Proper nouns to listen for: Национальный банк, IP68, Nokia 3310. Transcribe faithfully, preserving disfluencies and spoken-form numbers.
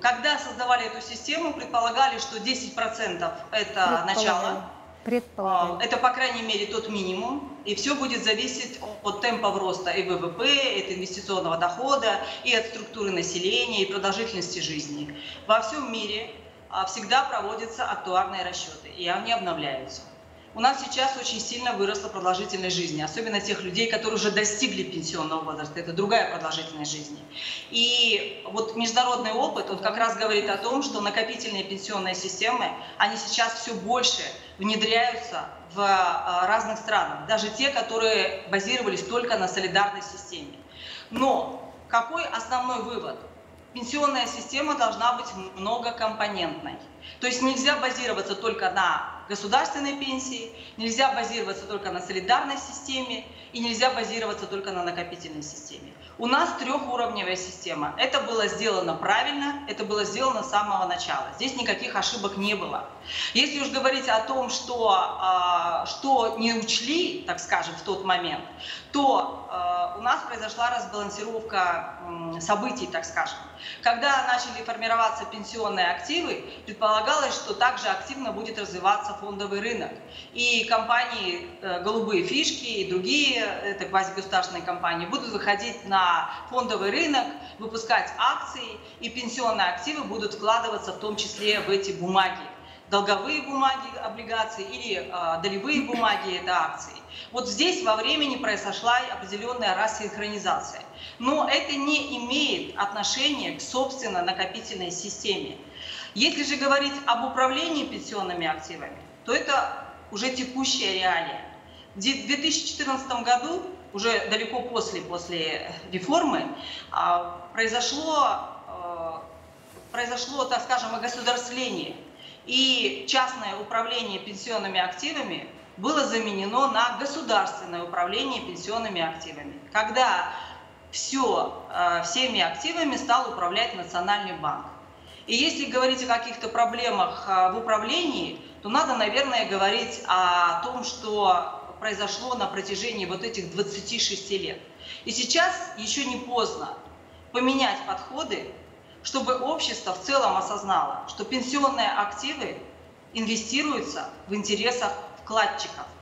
Когда создавали эту систему, предполагали, что десять процентов это начало. Предполагали. Это, по крайней мере, тот минимум. И все будет зависеть от темпов роста и вэ вэ пэ, и от инвестиционного дохода, и от структуры населения, и продолжительности жизни. Во всем мире всегда проводятся актуарные расчеты, и они обновляются. У нас сейчас очень сильно выросла продолжительность жизни, особенно тех людей, которые уже достигли пенсионного возраста. Это другая продолжительность жизни. И вот международный опыт, он как раз говорит о том, что накопительные пенсионные системы, они сейчас все больше внедряются в разных странах, даже те, которые базировались только на солидарной системе. Но какой основной вывод? Пенсионная система должна быть многокомпонентной. То есть нельзя базироваться только на государственной пенсии, нельзя базироваться только на солидарной системе и нельзя базироваться только на накопительной системе. У нас трехуровневая система. Это было сделано правильно, это было сделано с самого начала. Здесь никаких ошибок не было. Если уж говорить о том, что, что не учли, так скажем, в тот момент, то у нас произошла разбалансировка событий, так скажем. Когда начали формироваться пенсионные активы, предполагалось, что также активно будет развиваться фондовый рынок. И компании «Голубые фишки» и другие, это квазигосударственные компании, будут выходить на фондовый рынок, выпускать акции, и пенсионные активы будут вкладываться в том числе в эти бумаги. Долговые бумаги, облигации или э, долевые бумаги, это акции. Вот здесь во времени произошла определенная рассинхронизация. Но это не имеет отношения к собственно накопительной системе. Если же говорить об управлении пенсионными активами, то это уже текущая реалия. В две тысячи четырнадцатом году, уже далеко после, после реформы, э, произошло, э, произошло, так скажем, огосударствление. И частное управление пенсионными активами было заменено на государственное управление пенсионными активами, когда все, всеми активами стал управлять Национальный банк. И если говорить о каких-то проблемах в управлении, то надо, наверное, говорить о том, что произошло на протяжении вот этих двадцати шести лет. И сейчас еще не поздно поменять подходы, чтобы общество в целом осознало, что пенсионные активы инвестируются в интересах вкладчиков,